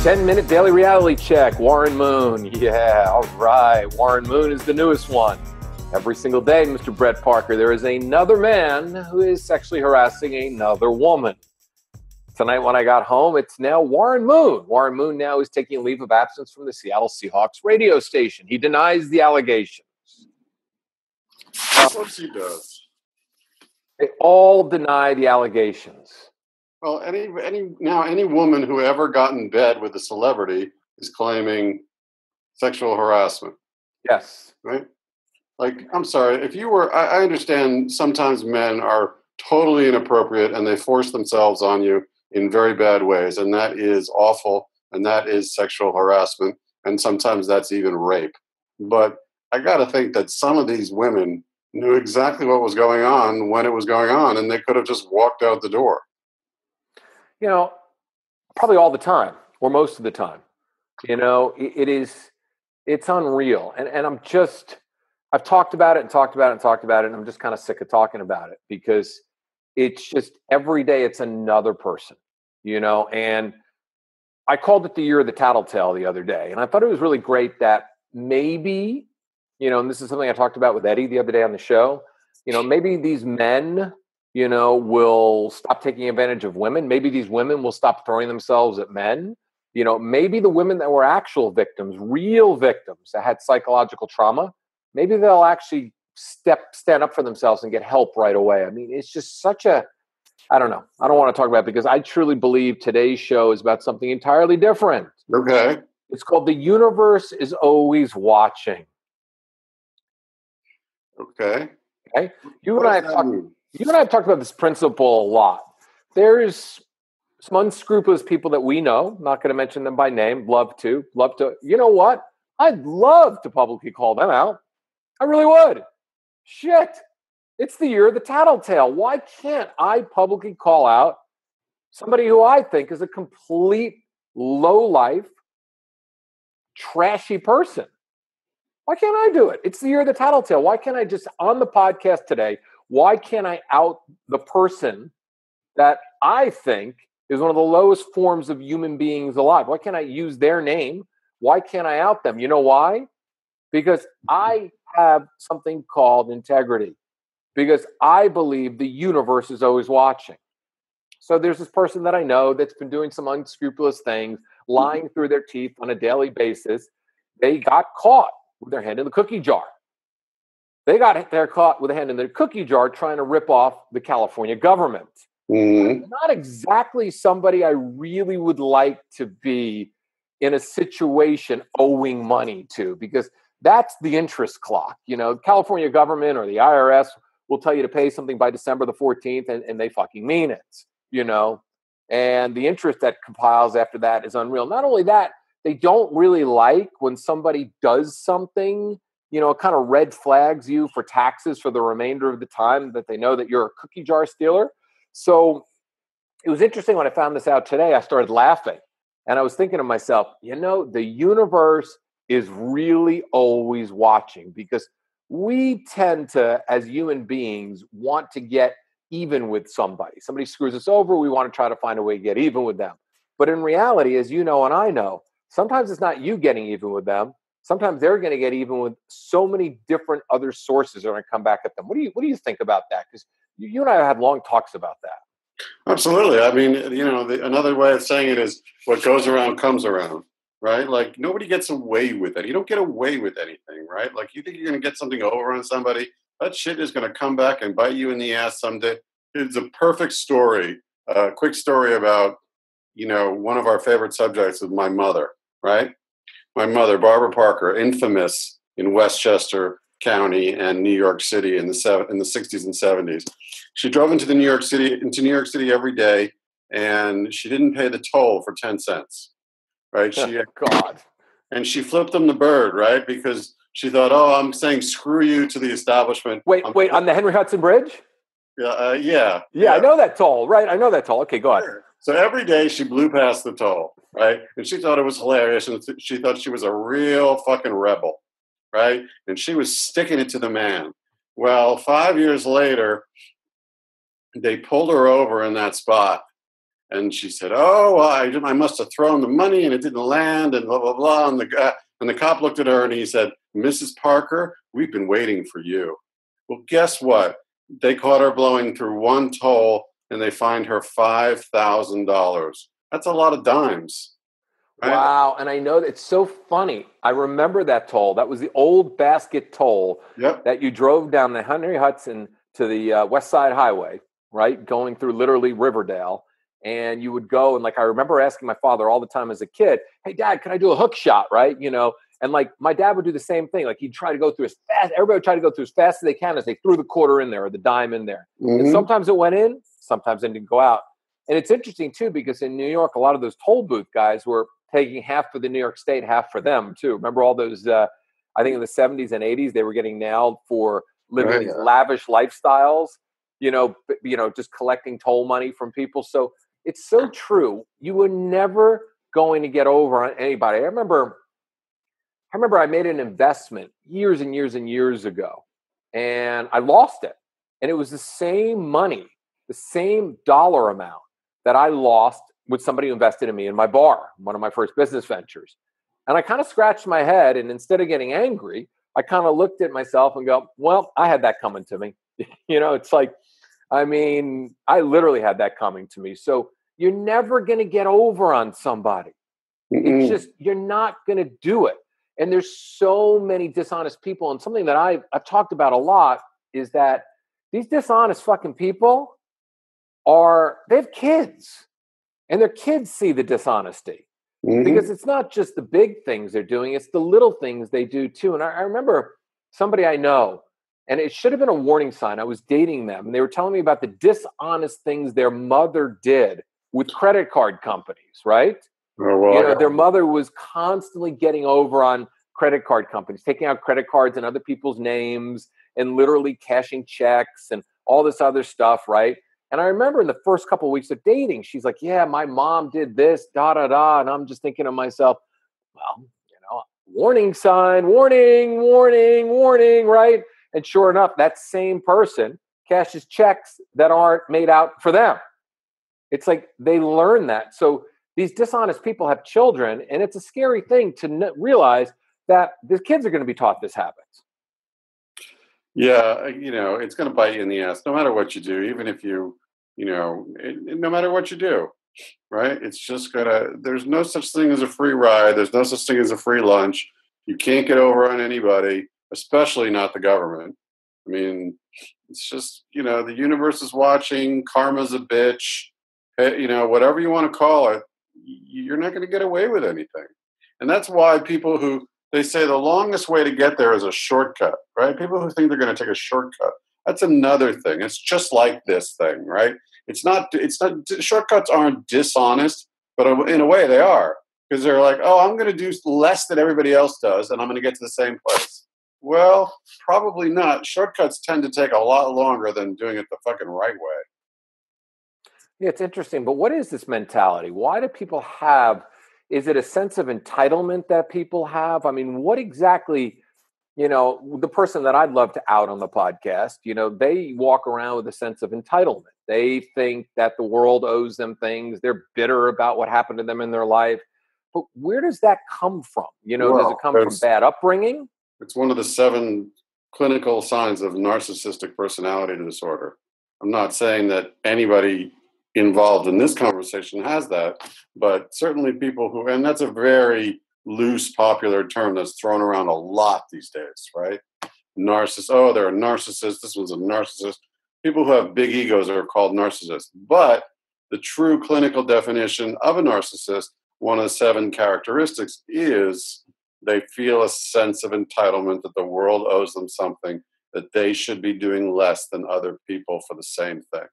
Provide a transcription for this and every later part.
10-minute daily reality check. Warren Moon. Yeah, all right. Warren Moon is the newest one. Every single day, Mr. Brett Parker, there is another man who is sexually harassing another woman. Tonight when I got home, it's now Warren Moon. Warren Moon now is taking a leave of absence from the Seattle Seahawks radio station. He denies the allegations. Of course he does. They all deny the allegations. Well, any woman who ever got in bed with a celebrity is claiming sexual harassment. Yes. Right? Like, I'm sorry, if you were, I understand sometimes men are totally inappropriate and they force themselves on you in very bad ways. And that is awful. And that is sexual harassment. And sometimes that's even rape. But I got to think that some of these women knew exactly what was going on when it was going on. And they could have just walked out the door. You know, probably all the time or most of the time. You know, it's unreal. And I'm just... I've talked about it and talked about it and talked about it, and I'm just kind of sick of talking about it because it's just every day it's another person, you know. And I called it the year of the tattletale the other day, and I thought it was really great that maybe, you know, and this is something I talked about with Eddie the other day on the show, you know, maybe these men, you know, will stop taking advantage of women. Maybe these women will stop throwing themselves at men. You know, maybe the women that were actual victims, real victims that had psychological trauma, maybe they'll actually stand up for themselves and get help right away. I mean, it's just such a, I don't know. I don't want to talk about it because I truly believe today's show is about something entirely different. Okay. It's called The Universe Is Always Watching. Okay. Okay. You and I have talked about this principle a lot. There's some unscrupulous people that we know, I'm not going to mention them by name, love to, you know what? I'd love to publicly call them out. I really would. Shit. It's the year of the tattletale. Why can't I publicly call out somebody who I think is a complete low-life, trashy person? Why can't I do it? It's the year of the tattletale. Why can't I just, on the podcast today, why can't I out the person that I think is one of the lowest forms of human beings alive? Why can't I use their name? Why can't I out them? You know why? Because I have something called integrity, because I believe the universe is always watching. So there's this person that I know that's been doing some unscrupulous things, lying through their teeth on a daily basis. They got caught with their hand in the cookie jar. They're caught with a hand in their cookie jar trying to rip off the California government. Mm-hmm. Not exactly somebody I really would like to be in a situation owing money to, because that's the interest clock. You know, California government or the IRS will tell you to pay something by December the 14th, and they fucking mean it, you know. And the interest that compiles after that is unreal. Not only that, they don't really like when somebody does something, you know, kind of red flags you for taxes for the remainder of the time that they know that you're a cookie jar stealer. So it was interesting when I found this out today, I started laughing. And I was thinking to myself, you know, the universe is really always watching, because we tend to, as human beings, want to get even with somebody. Somebody screws us over, we want to try to find a way to get even with them. But in reality, as you know and I know, sometimes it's not you getting even with them. Sometimes they're going to get even with so many different other sources that are going to come back at them. What do you think about that? Because you and I had long talks about that. Absolutely. I mean, you know, another way of saying it is what goes around comes around, right? Like, nobody gets away with it. You don't get away with anything, right? Like, you think you're going to get something over on somebody, that shit is going to come back and bite you in the ass someday. It's a perfect story, a quick story about, you know, one of our favorite subjects is my mother, right? My mother, Barbara Parker, infamous in Westchester County and New York City in the 60s and 70s. She drove into New York City every day, and she didn't pay the toll for 10 cents, right? And she flipped them the bird, right? Because she thought, oh, I'm saying screw you to the establishment. Wait, on the Henry Hudson Bridge? Yeah. I know that toll, right? Okay, go on. Sure. So every day she blew past the toll, right? And she thought it was hilarious, and she thought she was a real fucking rebel, right? And she was sticking it to the man. Well, 5 years later, they pulled her over in that spot And she said, "Oh, I must have thrown the money and it didn't land and blah, blah, blah." And the cop looked at her and he said, "Mrs. Parker, we've been waiting for you." Well, guess what? They caught her blowing through one toll and they fined her $5,000. That's a lot of dimes. Right? Wow. And I know it's so funny. I remember that toll. That was the old basket toll that you drove down the Henry Hudson to the West Side Highway, right? Going through literally Riverdale. And you would go and, like, I remember asking my father all the time as a kid, "Hey, Dad, can I do a hook shot?" Right? You know, and like my dad would do the same thing. Like he'd try to go through as fast. Everybody would try to go through as fast as they can as they threw the quarter in there or the dime in there. Mm-hmm. And sometimes it went in, sometimes it didn't go out. And it's interesting too, because in New York, a lot of those toll booth guys were taking half for the New York State, half for them too. Remember all those? I think in the '70s and '80s, they were getting nailed for living these lavish lifestyles. You know, just collecting toll money from people. So. It's so true. You were never going to get over on anybody. I remember I made an investment years and years and years ago, and I lost it. And it was the same money, the same dollar amount that I lost with somebody who invested in me in my bar, one of my first business ventures. And I kind of scratched my head, and instead of getting angry, I kind of looked at myself and go, well, I had that coming to me. You know, it's like, I mean, I literally had that coming to me. So you're never going to get over on somebody. Mm-mm. It's just, you're not going to do it. And there's so many dishonest people. And something that I've talked about a lot is that these dishonest fucking people they have kids. And their kids see the dishonesty. Mm-hmm. Because it's not just the big things they're doing. It's the little things they do too. And I remember somebody I know, and it should have been a warning sign. I was dating them, and they were telling me about the dishonest things their mother did with credit card companies, right? Oh, wow. You know, their mother was constantly getting over on credit card companies, taking out credit cards in other people's names and literally cashing checks and all this other stuff, right? And I remember in the first couple of weeks of dating, she's like, "Yeah, my mom did this, da, da, da." And I'm just thinking to myself, well, you know, warning sign, warning, warning, warning, right? And sure enough, that same person cashes checks that aren't made out for them. It's like they learn that. So these dishonest people have children, and it's a scary thing to realize that the kids are going to be taught this habit. Yeah, you know, it's going to bite you in the ass no matter what you do, even if no matter what you do, right? It's just going to, there's no such thing as a free ride. There's no such thing as a free lunch. You can't get over on anybody. Especially not the government. I mean, it's just, you know, the universe is watching, karma's a bitch, you know, whatever you want to call it, you're not going to get away with anything. And that's why people who, they say the longest way to get there is a shortcut, right? People who think they're going to take a shortcut, that's another thing. It's just like this thing, right? It's not, shortcuts aren't dishonest, but in a way they are, because they're like, oh, I'm going to do less than everybody else does, and I'm going to get to the same place. Well, probably not. Shortcuts tend to take a lot longer than doing it the fucking right way. Yeah, it's interesting. But what is this mentality? Why do people have, is it a sense of entitlement that people have? I mean, what exactly, you know, the person that I'd love to out on the podcast, you know, they walk around with a sense of entitlement. They think that the world owes them things. They're bitter about what happened to them in their life. But where does that come from? You know, well, does it come from bad upbringing? It's one of the 7 clinical signs of narcissistic personality disorder. I'm not saying that anybody involved in this conversation has that, but certainly people who, and that's a very loose, popular term that's thrown around a lot these days, right? Narcissist. Oh, they're a narcissist. This one's a narcissist. People who have big egos are called narcissists. But the true clinical definition of a narcissist, one of the 7 characteristics is they feel a sense of entitlement that the world owes them something, that they should be doing less than other people for the same thing.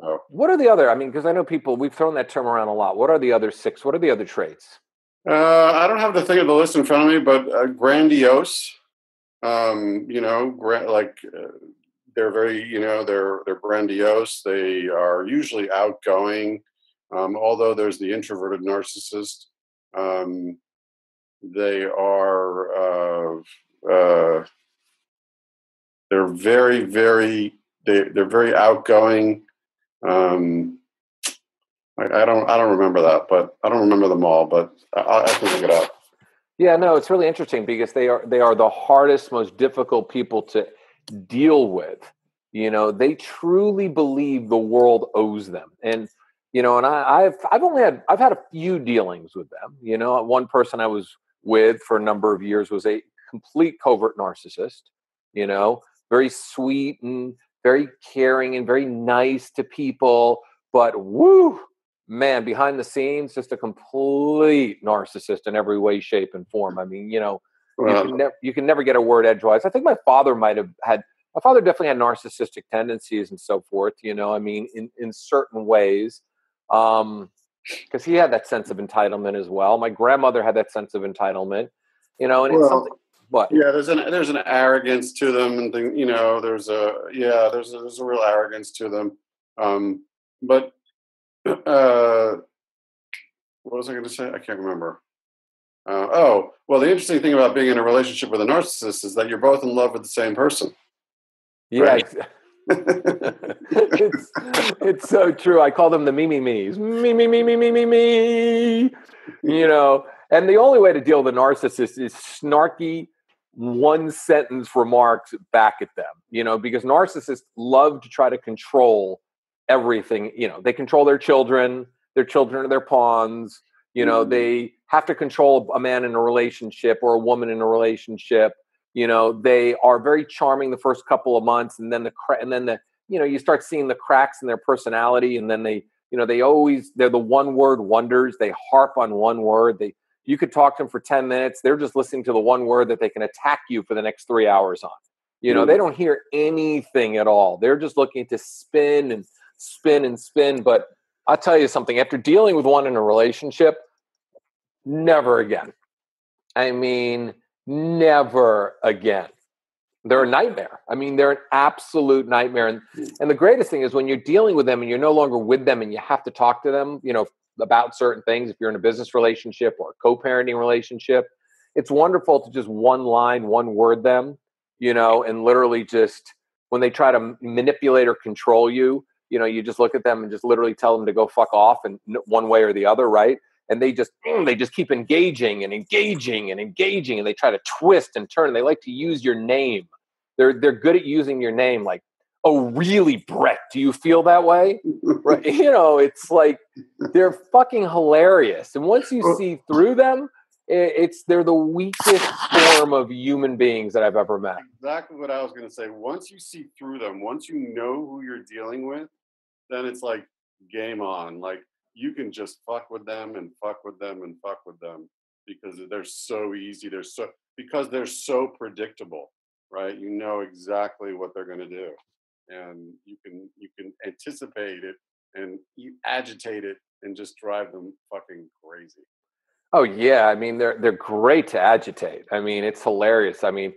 So, what are the other, I mean, because I know people, we've thrown that term around a lot. What are the other 6? What are the other traits? I don't have the thing of the list in front of me, but grandiose, you know, they're very, you know, they're grandiose. They are usually outgoing, although there's the introverted narcissist. They are, they're very, very, they're very outgoing. I don't remember that, but I don't remember them all, but I have to look it up. Yeah, no, it's really interesting because they are the hardest, most difficult people to deal with. You know, they truly believe the world owes them. And, you know, and I've had a few dealings with them. You know, one person I was with for a number of years was a complete covert narcissist, you know, very sweet and very caring and very nice to people, but woo, man, behind the scenes, just a complete narcissist in every way, shape, and form. I mean, you know, you can never get a word edgewise. I think my father definitely had narcissistic tendencies and so forth, you know, I mean, in certain ways, because he had that sense of entitlement as well. My grandmother had that sense of entitlement, you know, and it's something. But yeah, there's an arrogance to them, and thing, you know, there's a real arrogance to them. But what was I going to say? I can't remember. The interesting thing about being in a relationship with a narcissist is that you're both in love with the same person. Yeah, right? it's so true. I call them the me-me-me's. Me. You know, and the only way to deal with a narcissist is snarky one-sentence remarks back at them, you know, because narcissists love to try to control everything. You know, they control their children are their pawns. You know, they have to control a man in a relationship or a woman in a relationship. You know, they are very charming the first couple of months, and then you know, you start seeing the cracks in their personality, and then they're the one-word wonders. They harp on one word. You could talk to them for 10 minutes. They're just listening to the one word that they can attack you for the next 3 hours on. You know, they don't hear anything at all. They're just looking to spin and spin and spin. But I'll tell you something, after dealing with one in a relationship, never again. I mean, never again. They're a nightmare. I mean, they're an absolute nightmare. And the greatest thing is when you're dealing with them and you're no longer with them and you have to talk to them, you know, about certain things, if you're in a business relationship or a co-parenting relationship, it's wonderful to just one line, one word them, you know, and literally just when they try to manipulate or control you, you know, you just look at them and just literally tell them to go fuck off and one way or the other, right? And they just keep engaging and they try to twist and turn. They like to use your name. They're good at using your name. Like, oh, really, Brett? Do you feel that way? Right? You know, it's like they're fucking hilarious. And once you see through them, they're the weakest form of human beings that I've ever met. Exactly what I was going to say. Once you see through them, once you know who you're dealing with, then it's like game on. Like you can just fuck with them and fuck with them and fuck with them because they're so easy. Because they're so predictable, right? You know exactly what they're going to do. And you can anticipate it and you agitate it and just drive them fucking crazy. Oh yeah, I mean they're great to agitate. I mean it's hilarious. I mean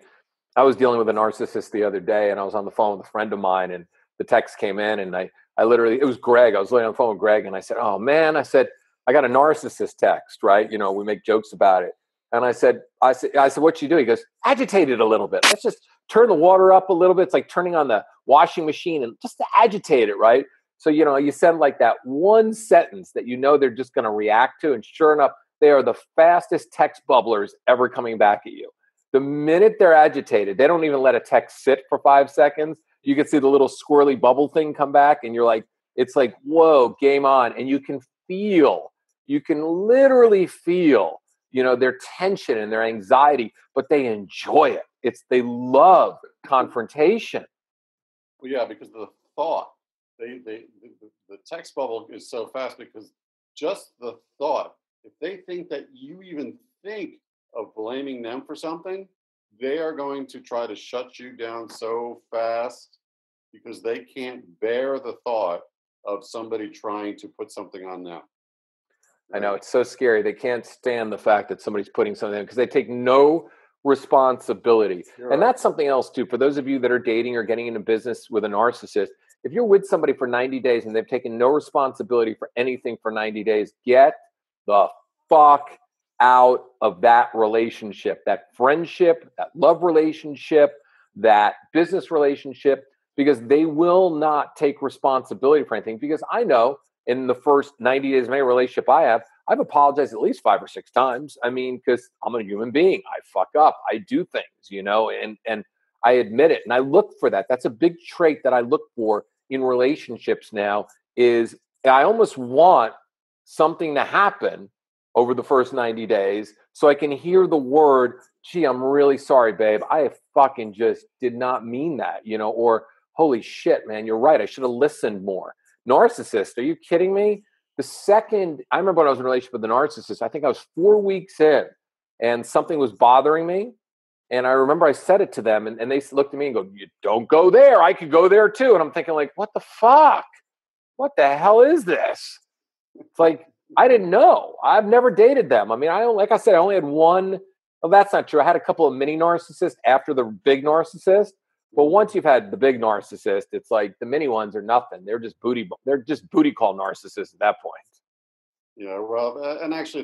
I was dealing with a narcissist the other day, and I was on the phone with a friend of mine, and the text came in, and it was Greg. I was laying on the phone with Greg, and I said, "Oh man," I said, "I got a narcissist text, right? You know, we make jokes about it." And I said, "What you do?" He goes, "Agitate it a little bit. Let's just turn the water up a little bit. It's like turning on the washing machine and just to agitate it, right?" So, you know, you send like that one sentence that you know they're just going to react to. And sure enough, they are the fastest text bubblers ever coming back at you. The minute they're agitated, they don't even let a text sit for 5 seconds. You can see the little squirrely bubble thing come back, and you're like, it's like, whoa, game on. And you can literally feel, you know, their tension and their anxiety, but they enjoy it. They love confrontation. Well, yeah, because the thought, the text bubble is so fast because just the thought, if they think that you even think of blaming them for something, they are going to try to shut you down so fast because they can't bear the thought of somebody trying to put something on them. I know, it's so scary. They can't stand the fact that somebody's putting something on because they take no responsibility. Sure. And that's something else, too. For those of you that are dating or getting into business with a narcissist, if you're with somebody for 90 days and they've taken no responsibility for anything for 90 days, get the fuck out of that relationship, that friendship, that love relationship, that business relationship, because they will not take responsibility for anything. Because I know in the first 90 days of any relationship I have, I've apologized at least 5 or 6 times. I mean, because I'm a human being. I fuck up. I do things, you know, and I admit it. And I look for that. That's a big trait that I look for in relationships now is I almost want something to happen over the first 90 days so I can hear the word, gee, I'm really sorry, babe. I fucking just did not mean that, you know, or holy shit, man, you're right. I should have listened more. Narcissist, are you kidding me? The second, I remember when I was in a relationship with a narcissist, I think I was 4 weeks in and something was bothering me. And I remember I said it to them and they looked at me and go, you don't go there. I could go there too. And I'm thinking like, what the fuck? What the hell is this? It's like, I didn't know. I've never dated them. I mean, like I said, I only had one. Well, that's not true. I had a couple of mini narcissists after the big narcissist. But once you've had the big narcissist, it's like the mini ones are nothing. They're just booty call narcissists at that point. Yeah, Rob. And actually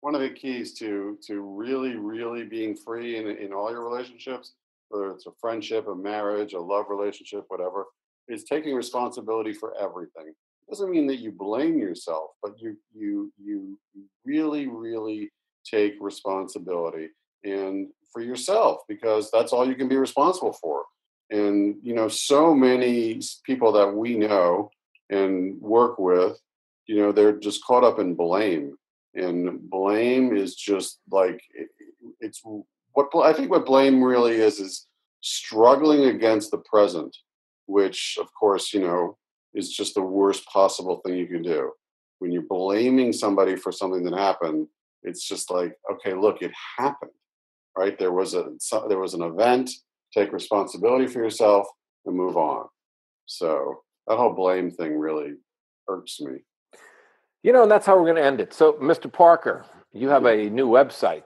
one of the keys to really, really being free in all your relationships, whether it's a friendship, a marriage, a love relationship, whatever, is taking responsibility for everything. It doesn't mean that you blame yourself, but you really, really take responsibility. And for yourself, because that's all you can be responsible for. And, you know, so many people that we know and work with, you know, they're just caught up in blame. And blame is just like, it's what I think what blame really is struggling against the present, which, of course, you know, is just the worst possible thing you can do. When you're blaming somebody for something that happened, it's just like, okay, look, it happened. Right? There was an event, take responsibility for yourself and move on. So that whole blame thing really irks me. You know, and that's how we're going to end it. So, Mr. Parker, you have a new website.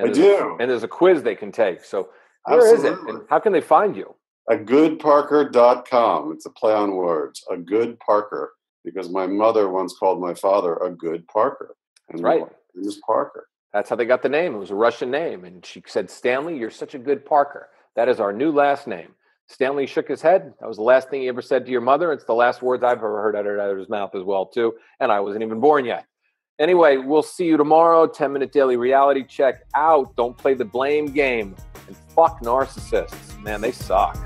I do. And there's a quiz they can take. So where is it? And how can they find you? agoodparker.com. It's a play on words. A good Parker. Because my mother once called my father a good Parker. And that's right. It was Parker. That's how they got the name. It was a Russian name. And she said, Stanley, you're such a good Parker. That is our new last name. Stanley shook his head. That was the last thing he ever said to your mother. It's the last words I've ever heard out of his mouth as well, too. And I wasn't even born yet. Anyway, we'll see you tomorrow. 10-minute daily reality check out. Don't play the blame game. And fuck narcissists. Man, they suck.